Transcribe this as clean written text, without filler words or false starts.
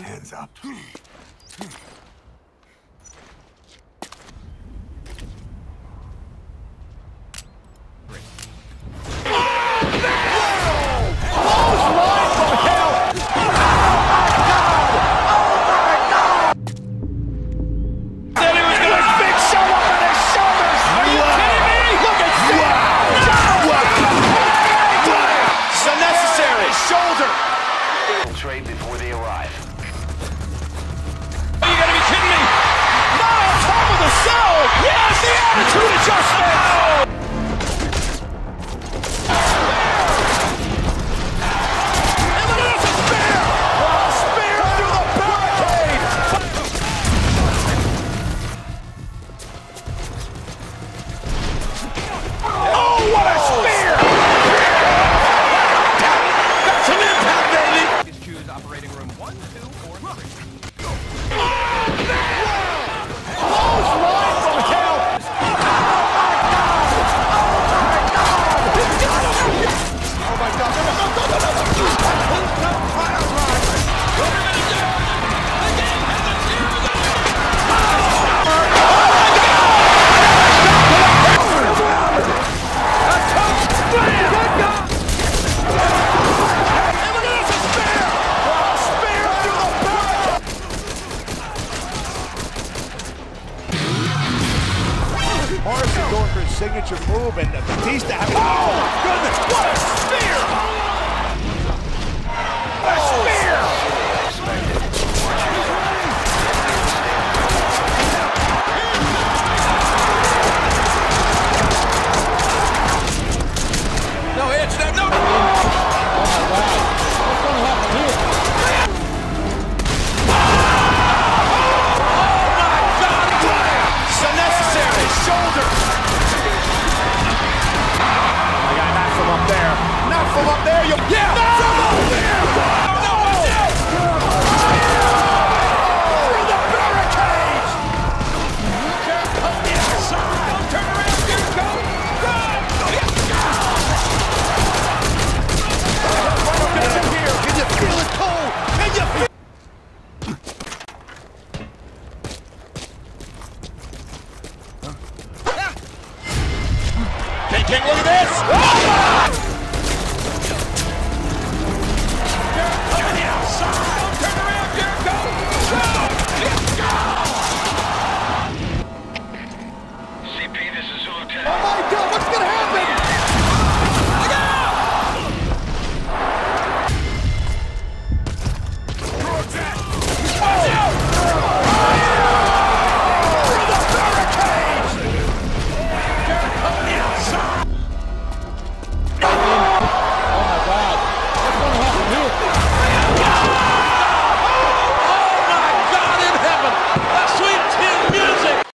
Hands up. Morrison going for his signature move, and Batista having... Oh, my goodness! What a...